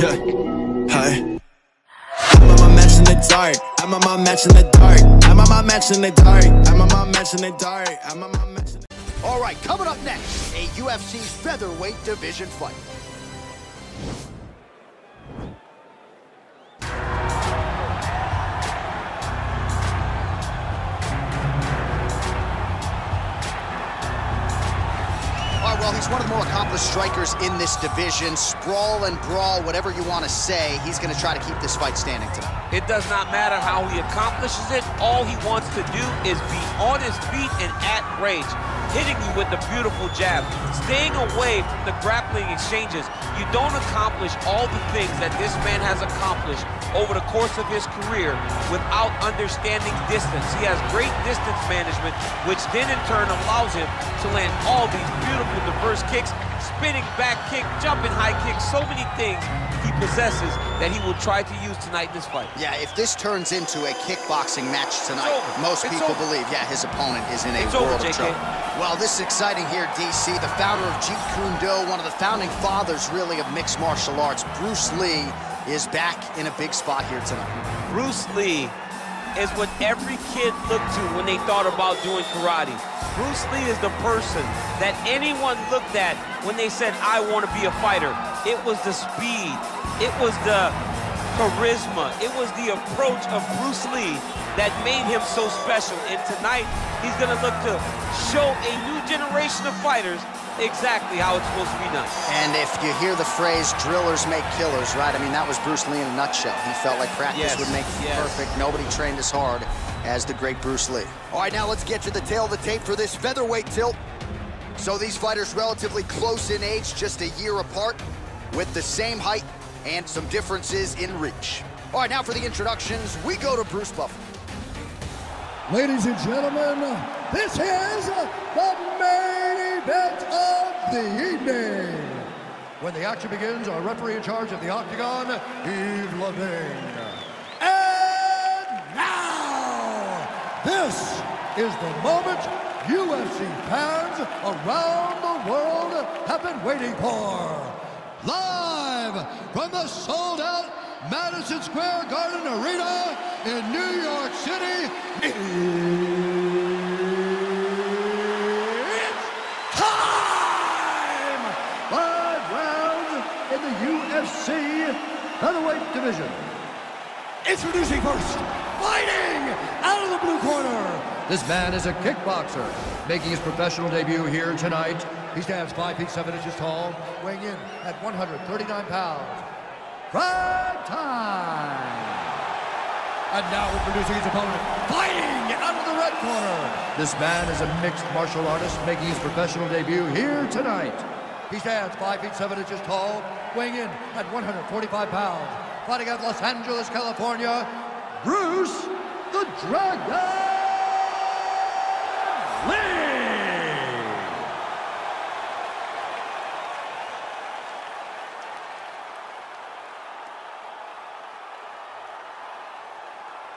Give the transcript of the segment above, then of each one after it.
Yeah, hi. I'm on my match in the dark. I'm on my match in the dark. I'm on my match in the dark. I'm on my match in the dark. I'm on my match in the dark. All right, coming up next, a UFC's featherweight division fight. Well, he's one of the more accomplished strikers in this division. Sprawl and brawl, whatever you want to say, he's going to try to keep this fight standing tonight. It does not matter how he accomplishes it. All he wants to do is be on his feet and at range, hitting you with the beautiful jab, staying away from the grappling exchanges. You don't accomplish all the things that this man has accomplished over the course of his career without understanding distance. He has great distance management, which then in turn allows him to land all these beautiful diverse kicks, spinning back kick, jumping high kick, so many things he possesses that he will try to use tonight in this fight. Yeah, if this turns into a kickboxing match tonight, most people believe, yeah, his opponent is in a world of trouble. Well, this is exciting here, DC. The founder of Jeet Kune Do, one of the founding fathers, really, of mixed martial arts, Bruce Lee, is back in a big spot here tonight. Bruce Lee is what every kid looked to when they thought about doing karate. Bruce Lee is the person that anyone looked at when they said, I want to be a fighter. It was the speed, it was the charisma, it was the approach of Bruce Lee that made him so special. And tonight, he's gonna look to show a new generation of fighters exactly how it's supposed to be done. And if you hear the phrase, drillers make killers, right? I mean, that was Bruce Lee in a nutshell. He felt like practice would make perfect. Nobody trained as hard as the great Bruce Lee. All right, now let's get to the tail of the tape for this featherweight tilt. So these fighters relatively close in age, just a year apart, with the same height and some differences in reach. All right, now for the introductions, we go to Bruce Buffer. Ladies and gentlemen, this is the main event of the evening. When the action begins, our referee in charge of the Octagon, Eve LeVay. And now, this is the moment UFC fans around the world have been waiting for. Live from the sold-out Madison Square Garden Arena in New York City, it's time! 5 rounds in the UFC featherweight division. Introducing first, fighting out of the blue corner. This man is a kickboxer, making his professional debut here tonight. He stands 5 feet 7 inches tall, weighing in at 139 pounds. Prime time! And now we're producing his opponent, fighting out of the red corner. This man is a mixed martial artist, making his professional debut here tonight. He stands 5 feet 7 inches tall, weighing in at 145 pounds. Fighting out of Los Angeles, California, Bruce the Dragon Lee!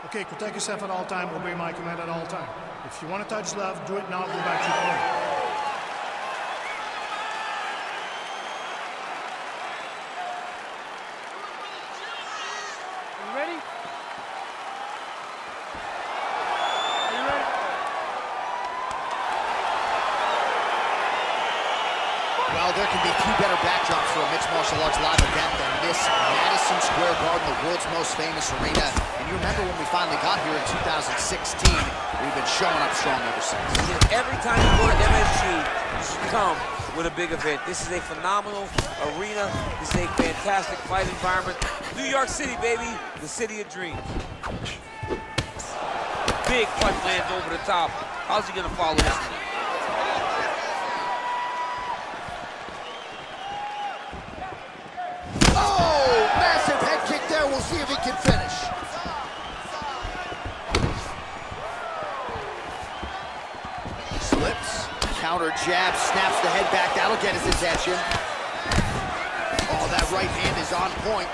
Okay, protect yourself at all time, obey my command at all time. If you want to touch left, do it now, go back to your corner. There can be two better backdrops for a mixed martial arts live event than this Madison Square Garden, the world's most famous arena. And you remember when we finally got here in 2016, we've been showing up strong ever since. Every time you go to MSG, you should come with a big event. This is a phenomenal arena. This is a fantastic fight environment. New York City, baby, the city of dreams. Big punch lands over the top. How's he gonna follow this one? We'll see if he can finish. Slips, counter jab, snaps the head back. That'll get his attention. Oh, that right hand is on point.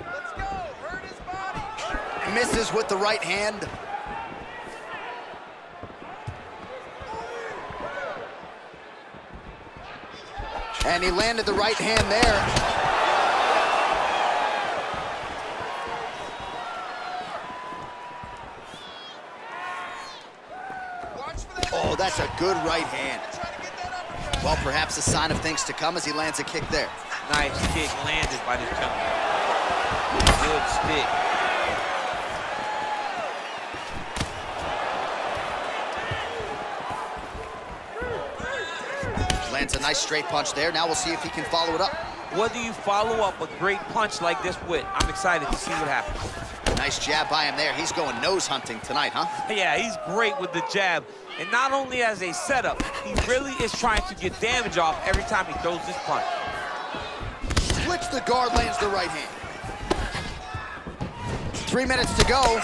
Let's go, hurt his body. Misses with the right hand. And he landed the right hand there. Oh, that's a good right hand. Well, perhaps a sign of things to come as he lands a kick there. Nice kick landed by this gentleman. Good stick. Lands a nice straight punch there. Now we'll see if he can follow it up. What do you follow up a great punch like this with? I'm excited to see what happens. Nice jab by him there. He's going nose hunting tonight, huh? Yeah, he's great with the jab. And not only as a setup, he really is trying to get damage off every time he throws this punch. Flips the guard, lands the right hand. 3 minutes to go.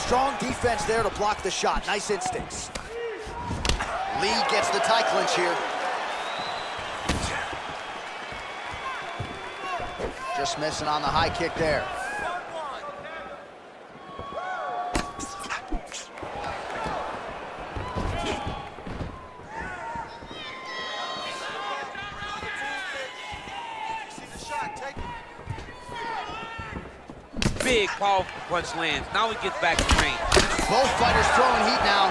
Strong defense there to block the shot. Nice instincts. Lee gets the tie clinch here. Just missing on the high kick there. Big powerful punch lands. Now we get back to range. Both fighters throwing heat now.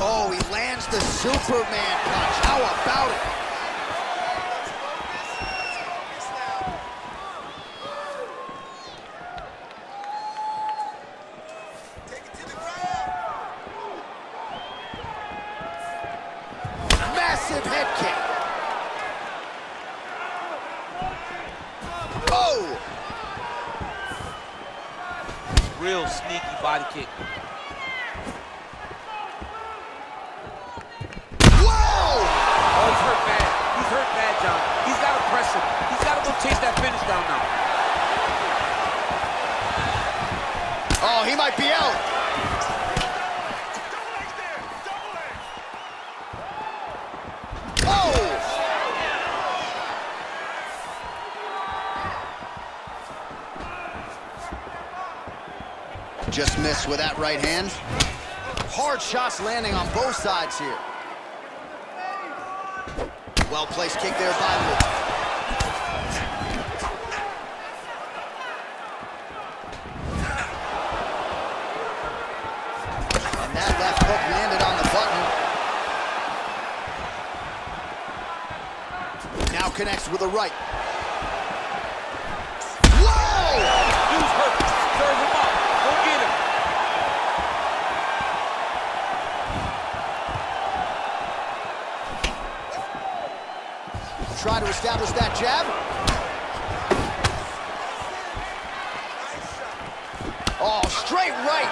Oh, he lands the Superman punch. How about it? Take it to the ground. Massive head kick. Real sneaky body kick. Whoa! Oh, he's hurt bad. He's hurt bad, John. He's got to press him. He's got to go chase that finish down now. Oh, he might be out. Double leg there. Double leg. Just missed with that right hand. Hard shots landing on both sides here. Well-placed kick there by Lee. And that left hook landed on the button. Now connects with a right. Try to establish that jab. Oh, straight right.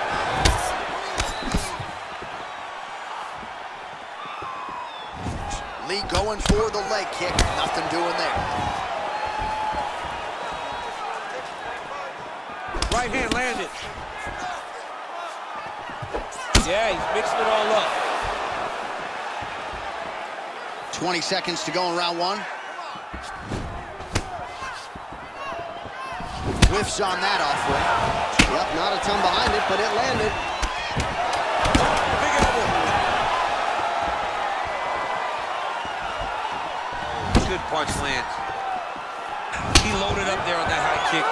Lee going for the leg kick. Nothing doing there. Right hand landed. Yeah, he's mixing it all up. 20 seconds to go in round one. Whiffs on that offer. Yep, not a ton behind it, but it landed. Big elbow. Good punch lands. He loaded up there on that high kick.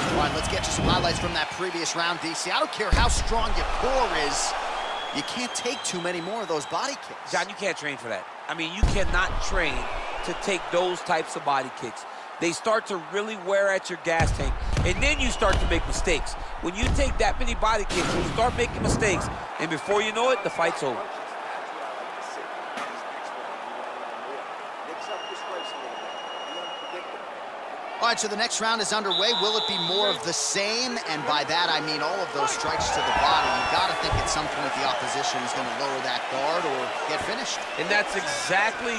All right, let's get you some highlights from that previous round, DC. I don't care how strong your core is, you can't take too many more of those body kicks. John, you can't train for that. I mean, you cannot train to take those types of body kicks. They start to really wear at your gas tank, and then you start to make mistakes. When you take that many body kicks, you start making mistakes, and before you know it, the fight's over. All right, so the next round is underway. Will it be more of the same? And by that, I mean all of those strikes to the body. You got to think at some point the opposition is going to lower that guard or get finished. And that's exactly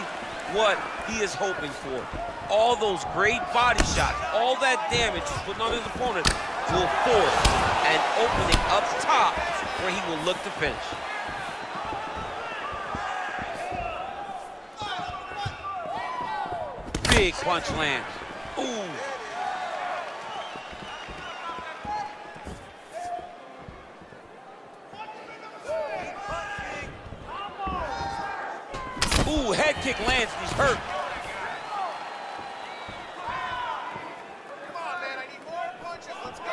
what he is hoping for. All those great body shots, all that damage he's putting on his opponent will force an opening up top where he will look to finish. Big punch lands. Ooh. kick lands and he's hurt. Come on, man, I need more punches. Let's go.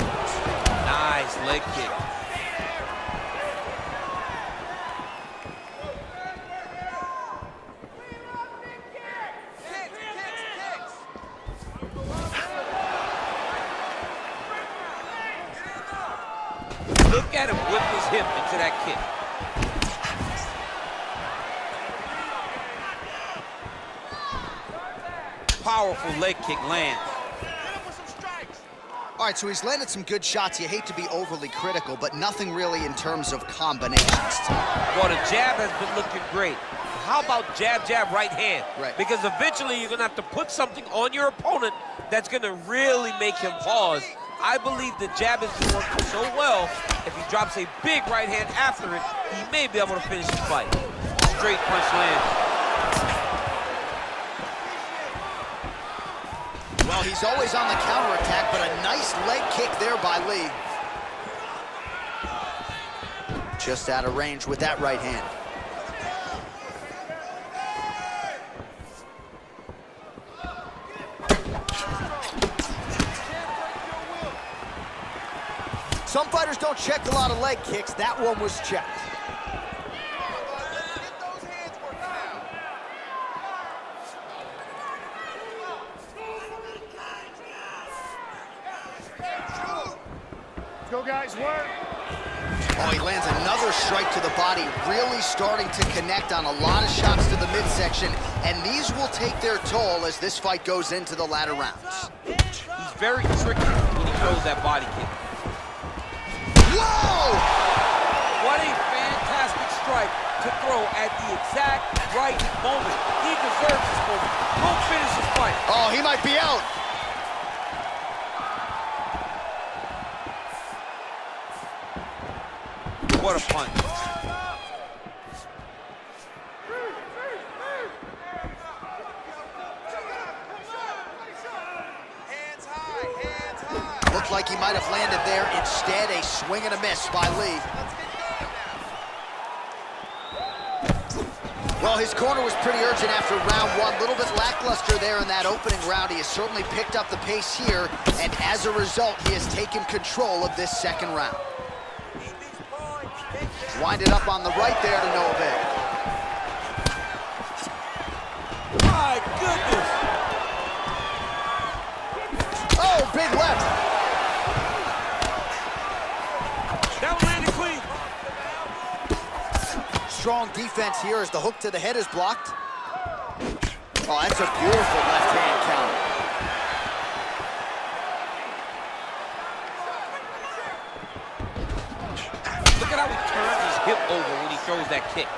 Let's go. Nice leg kick. Look at him whip his hip into that kick. Powerful leg kick lands. All right, so he's landed some good shots. You hate to be overly critical, but nothing really in terms of combinations. Well, the jab has been looking great. How about jab, jab, right hand? Right. Because eventually you're going to have to put something on your opponent that's going to really make him pause. I believe the jab has been working so well, if he drops a big right hand after it, he may be able to finish the fight. Straight punch lands. Well, he's always on the counterattack, but a nice leg kick there by Lee. Just out of range with that right hand. Some fighters don't check a lot of leg kicks. That one was checked. Let's go, guys, work. Oh, he lands another strike to the body, really starting to connect on a lot of shots to the midsection, and these will take their toll as this fight goes into the latter rounds. He's very tricky when he throws that body kick. Whoa! What a fantastic strike to throw at the exact right moment. He deserves this moment. Don't finish this fight. Oh, he might be out. What a punch. Hands high, hands high. Looked like he might have landed there. Instead, a swing and a miss by Lee. Well, his corner was pretty urgent after round one. A little bit lackluster there in that opening round. He has certainly picked up the pace here, and as a result, he has taken control of this second round. Winded up on the right there to no avail. My goodness! Oh, big left! Strong defense here as the hook to the head is blocked. Oh, that's a beautiful left-hand counter. Look at how he turns his hip over when he throws that kick.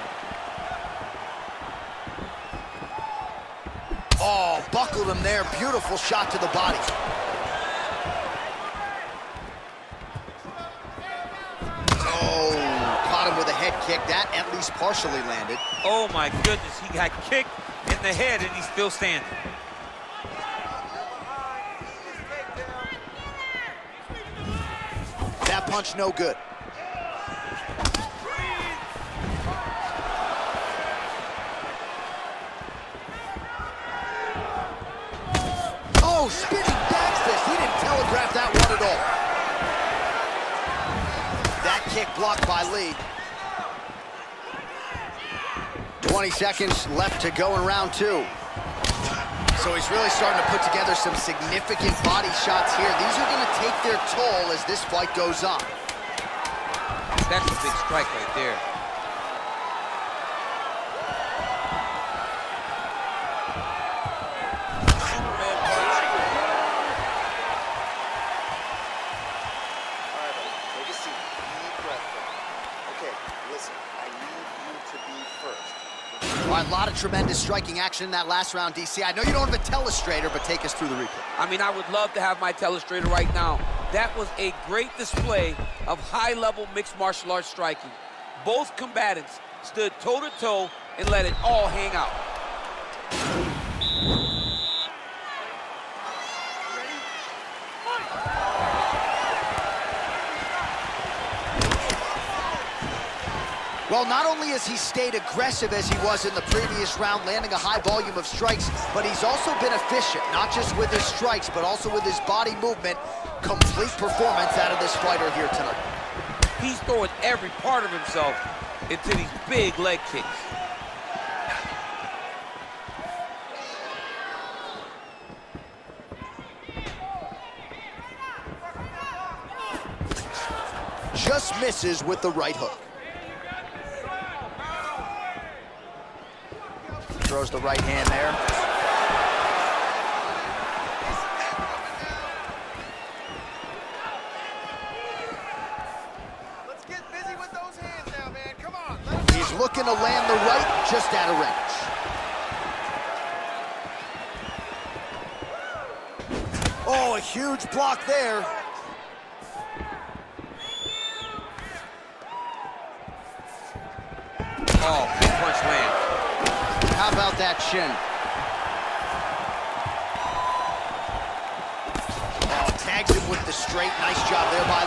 Oh, buckled him there. Beautiful shot to the body. Kick that at least partially landed. Oh my goodness, he got kicked in the head and he's still standing. That punch no good. Oh, spinning back fist. He didn't telegraph that one at all. That kick blocked by Lee. 20 seconds left to go in round two. So he's really starting to put together some significant body shots here. These are going to take their toll as this fight goes on. That's a big strike right there. A lot of tremendous striking action in that last round, DC. I know you don't have a telestrator, but take us through the replay. I mean, I would love to have my telestrator right now. That was a great display of high-level mixed martial arts striking. Both combatants stood toe-to-toe and let it all hang out. Well, not only has he stayed aggressive as he was in the previous round, landing a high volume of strikes, but he's also been efficient, not just with his strikes, but also with his body movement. Complete performance out of this fighter here tonight. He's throwing every part of himself into these big leg kicks. Just misses with the right hook. Throws the right hand there. Let's get busy with those hands now, man. Come on. He's looking to land the right just out of range. Oh, a huge block there. Oh, big punch land. How about that shin? Oh, tags him with the straight. Nice job there by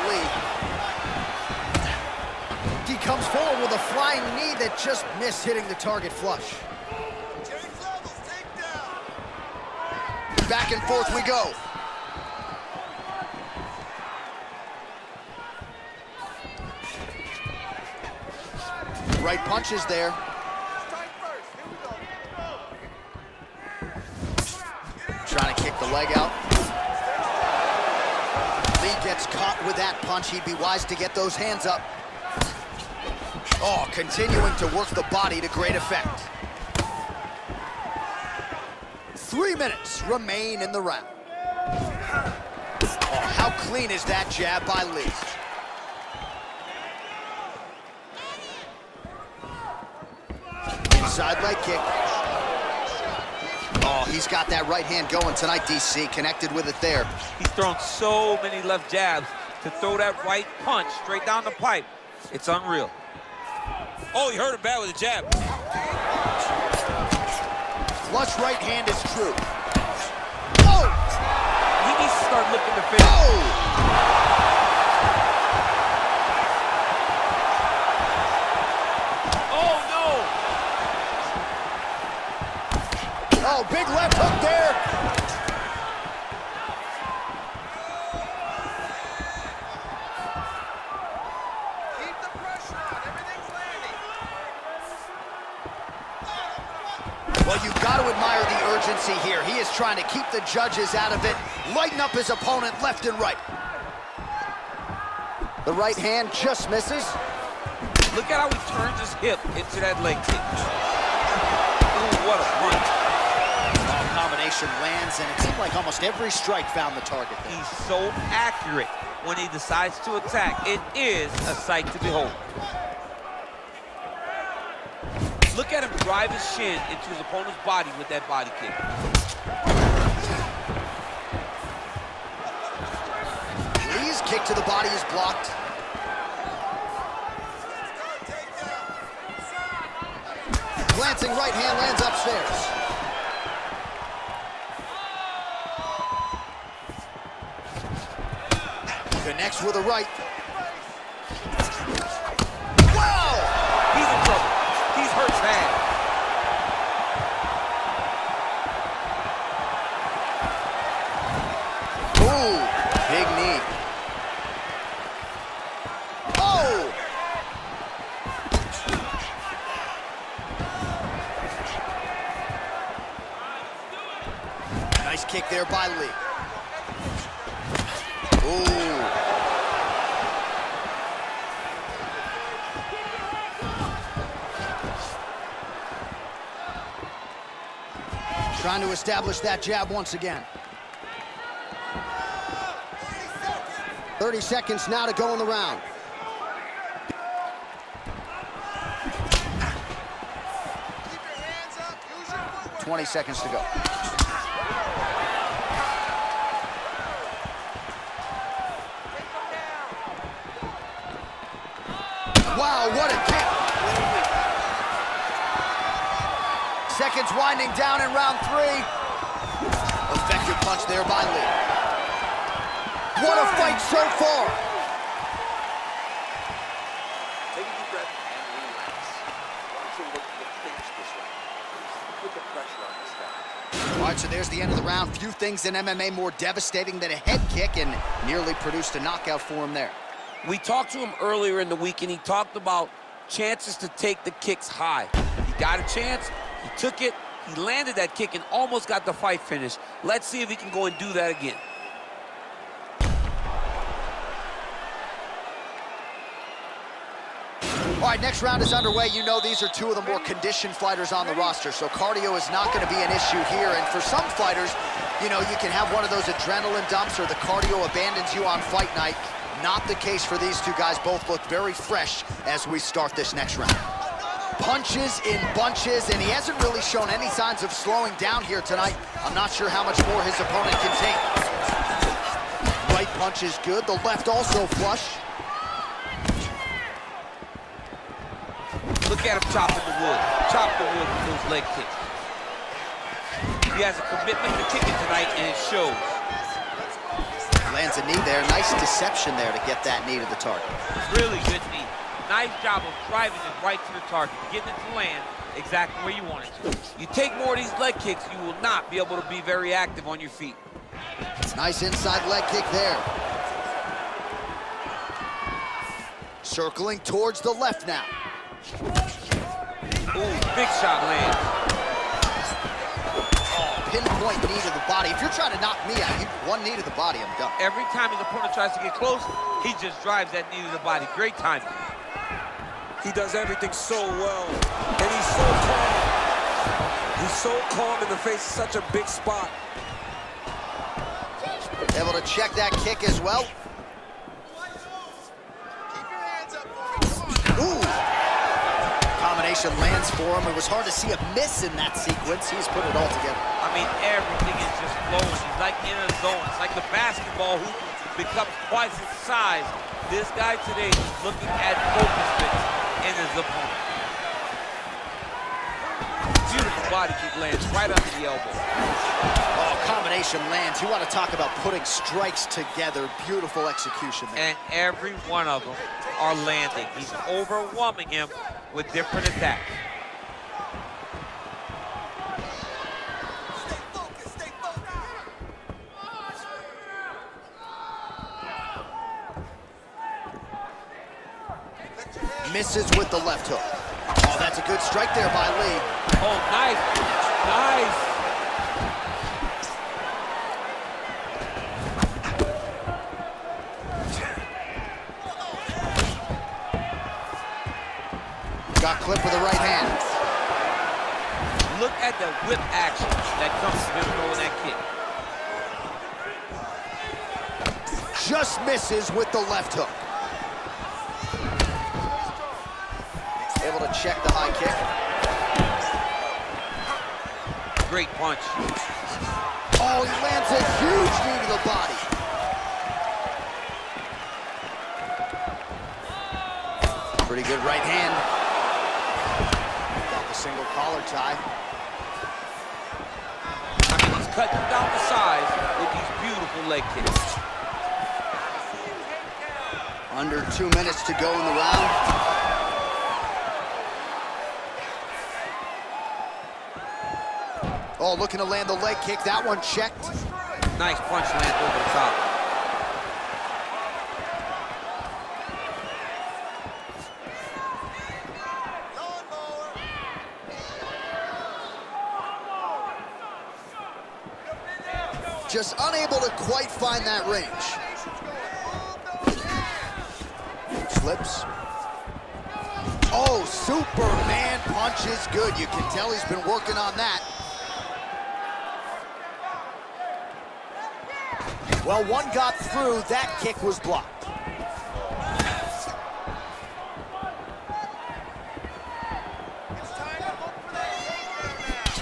Lee. He comes forward with a flying knee that just missed hitting the target flush. Back and forth we go. Right punch is there. Trying to kick the leg out. Lee gets caught with that punch. He'd be wise to get those hands up. Oh, continuing to work the body to great effect. 3 minutes remain in the round. Oh, how clean is that jab by Lee? Side leg kick. Oh, he's got that right hand going tonight, DC. Connected with it there. He's thrown so many left jabs. To throw that right punch straight down the pipe, it's unreal. Oh, he hurt him bad with a jab. Flush right hand is true. Oh! He needs to start looking to finish. Oh! Oh, big left hook there. Keep the pressure on. Everything's landing. Well, you've got to admire the urgency here. He is trying to keep the judges out of it, lighten up his opponent left and right. The right hand just misses. Look at how he turns his hip into that leg kick. Ooh, what a punch. Combination lands, and it seemed like almost every strike found the target there. He's so accurate when he decides to attack. It is a sight to behold. Look at him drive his shin into his opponent's body with that body kick. Lee's kick to the body is blocked. Glancing right hand lands upstairs. Next with a right. Wow! He's in trouble. He's hurt bad. Ooh, big knee. Oh! Nice kick there by Lee. Ooh. Trying to establish that jab once again. 30 seconds now to go in the round. Keep your hands up, use your footwork. 20 seconds to go. Wow, what a kick! Seconds winding down in round three. Effective punch there by Lee. What a fight so far. Take a deep breath and relax. the pressure on this guy. All right, so there's the end of the round. Few things in MMA more devastating than a head kick, and nearly produced a knockout for him there. We talked to him earlier in the week, and he talked about chances to take the kicks high. He got a chance, he took it, he landed that kick and almost got the fight finished. Let's see if he can go and do that again. All right, next round is underway. You know these are two of the more conditioned fighters on the roster, so cardio is not going to be an issue here. And for some fighters, you know, you can have one of those adrenaline dumps or the cardio abandons you on fight night. Not the case for these two guys. Both look very fresh as we start this next round. Punches in bunches, and he hasn't really shown any signs of slowing down here tonight. I'm not sure how much more his opponent can take. Right punch is good. The left also flush. Look at him chopping the wood. Chop the wood with those leg kicks. He has a commitment to kicking tonight, and it shows. Lands a knee there. Nice deception there to get that knee to the target. Really good knee. Nice job of driving it right to the target, getting it to land exactly where you want it to. You take more of these leg kicks, you will not be able to be very active on your feet. Nice inside leg kick there. Circling towards the left now. Ooh, big shot lands. Pinpoint knee to the body. If you're trying to knock me out, one knee to the body, I'm done. Every time his opponent tries to get close, he just drives that knee to the body. Great timing. He does everything so well, and he's so calm. He's so calm in the face, such a big spot. Able to check that kick as well. Lands for him. It was hard to see a miss in that sequence. He's put it all together. I mean, everything is just flowing. He's like in a zone. It's like the basketball hoop becomes twice its size. This guy today is looking at focus fits in his opponent. Beautiful body kick lands right under the elbow. Oh, combination lands. You want to talk about putting strikes together. Beautiful execution there. And every one of them are landing. He's overwhelming him with different attacks. Stay focused, stay focused. Misses with the left hook. Oh, that's a good strike there by Lee. Oh, nice, nice. Got clipped with the right hand. Look at the whip action that comes from him throwing that kick. Just misses with the left hook. Able to check the high kick. Great punch. Oh, he lands a huge knee to the body. Pretty good right hand. Single collar tie. I mean, he's cutting down the size with these beautiful leg kicks. Under 2 minutes to go in the round. Oh, looking to land the leg kick. That one checked. Nice punch lands over the top. Just unable to quite find that range. Flips. Oh, Superman punch is good. You can tell he's been working on that. Well, one got through. That kick was blocked.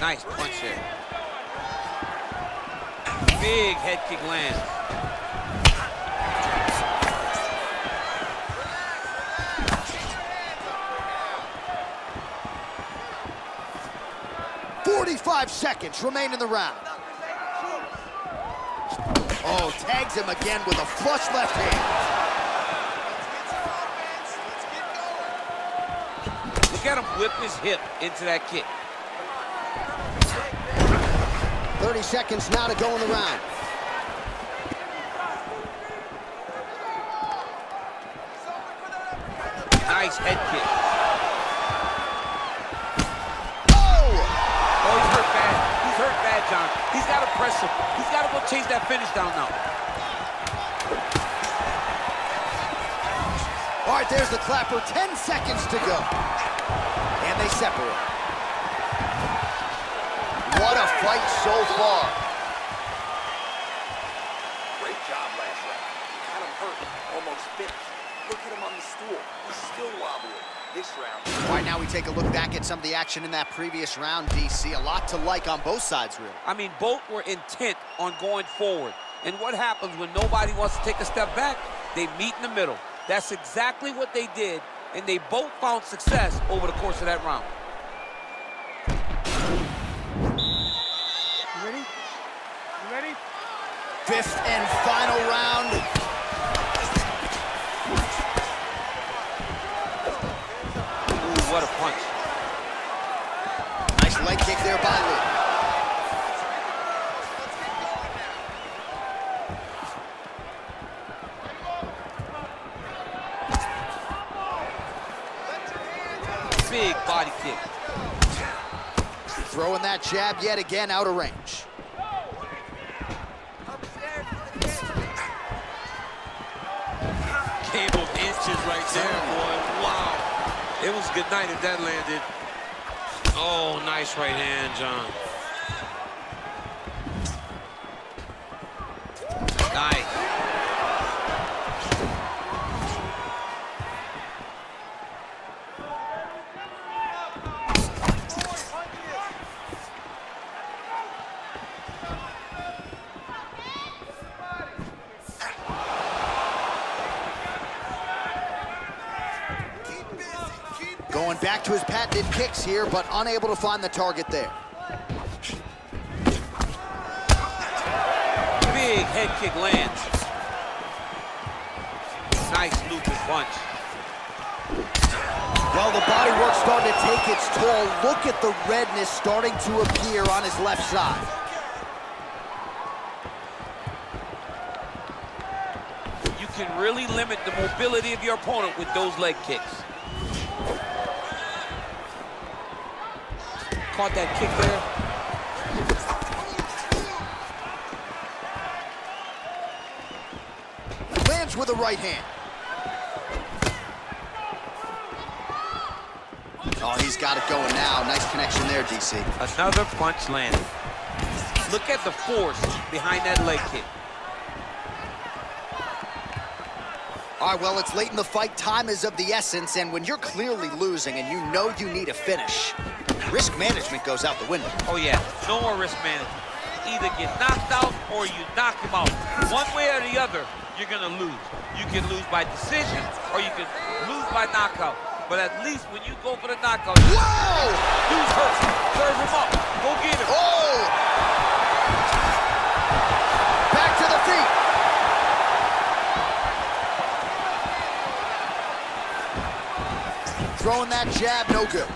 Nice punch there. Big head kick lands. Relax. 45 seconds remain in the round. Oh, tags him again with a flush left hand. Look at him whip his hip into that kick. 30 seconds now to go in the round. Nice head kick. Oh! Oh, he's hurt bad. He's hurt bad, John. He's got to press him. He's got to go chase that finish down now. All right, there's the clapper. 10 seconds to go. And they separate. What a fight so far. Great job last round. Kind of hurt, almost finished. Look at him on the stool. He's still wobbling this round. All right, now we take a look back at some of the action in that previous round, DC. A lot to like on both sides, really. I mean, both were intent on going forward. And what happens when nobody wants to take a step back? They meet in the middle. That's exactly what they did, and they both found success over the course of that round. Ready? Fifth and final round. Ooh, what a punch. Nice leg kick there by Lee. Big body kick. Throwing that jab yet again out of range. Right there, boy. Wow. It was a good night if that landed. Oh, nice right hand, John. Going back to his patented kicks here, but unable to find the target there. Big head kick lands. Nice looping punch. Well, the body work's starting to take its toll. Look at the redness starting to appear on his left side. You can really limit the mobility of your opponent with those leg kicks. Caught that kick there. Lands with a right hand. Oh, he's got it going now. Nice connection there, DC. Another punch landed. Look at the force behind that leg kick. All right, well, it's late in the fight. Time is of the essence, and when you're clearly losing and you know you need a finish, risk management goes out the window. Oh, yeah. No more risk management. Either get knocked out or you knock him out. One way or the other, you're going to lose. You can lose by decision or you can lose by knockout. But at least when you go for the knockout, whoa! Dude's hurt. Serve him up. Go get him. Oh! Back to the feet. Throwing that jab, no good.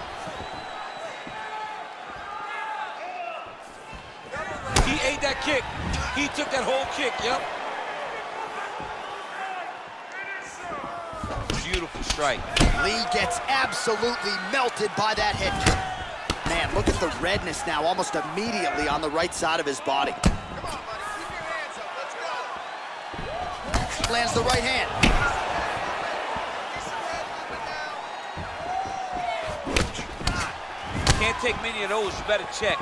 That kick. He took that whole kick, yep. Beautiful strike. Lee gets absolutely melted by that head kick. Man, look at the redness now, almost immediately on the right side of his body. Come on, buddy. Keep your hands up. Let's go. Lands the right hand. Can't take many of those, you better check.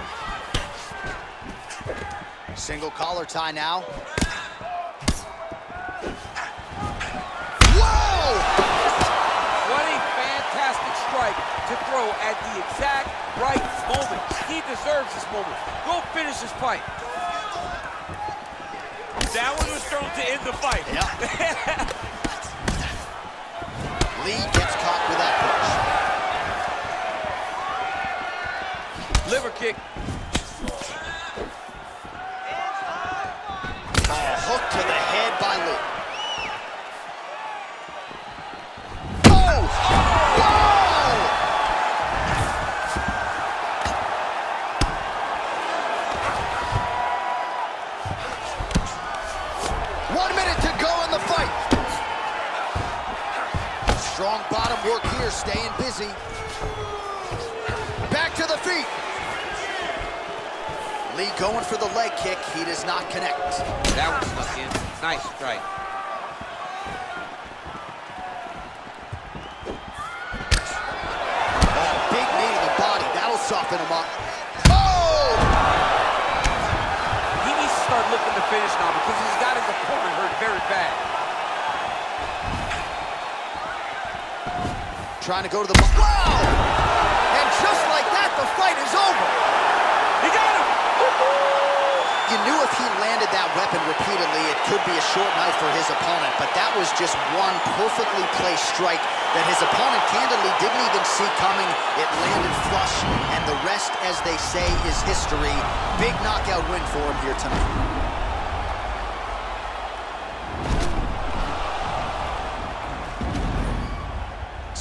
Single collar tie now. Whoa! What a fantastic strike to throw at the exact right moment. He deserves this moment. Go finish this fight. That one was thrown to end the fight. Yep. Lee gets caught with that punch. Liver kick. Hook to the head by Lee. Oh! Oh! Strong bottom work here, staying busy. Back to the feet. Lee going for the leg kick. He does not connect. That one stuck in. Nice strike. Oh, big knee to the body. That'll soften him up. Oh! He needs to start looking to finish now because he's got his opponent hurt very bad. Trying to go to the... Wow! And just like that, the fight is over. He got him! You knew if he landed that weapon repeatedly, it could be a short night for his opponent, but that was just one perfectly placed strike that his opponent candidly didn't even see coming. It landed flush, and the rest, as they say, is history. Big knockout win for him here tonight.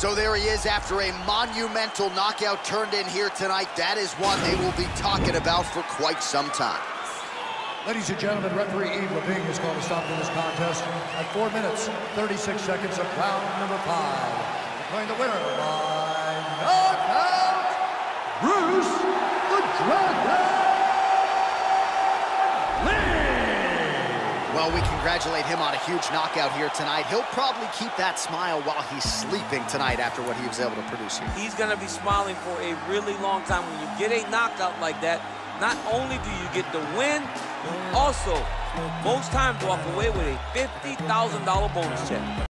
So there he is after a monumental knockout turned in here tonight. That is one they will be talking about for quite some time. Ladies and gentlemen, referee Eve LeVay is going to stop in this contest at 4 minutes, 36 seconds of round number 5. Declaring the winner by knockout, Bruce the Dragon Lee. Well, we congratulate him on a huge knockout here tonight. He'll probably keep that smile while he's sleeping tonight after what he was able to produce here. He's going to be smiling for a really long time. When you get a knockout like that, not only do you get the win, you also most times walk away with a $50,000 bonus check.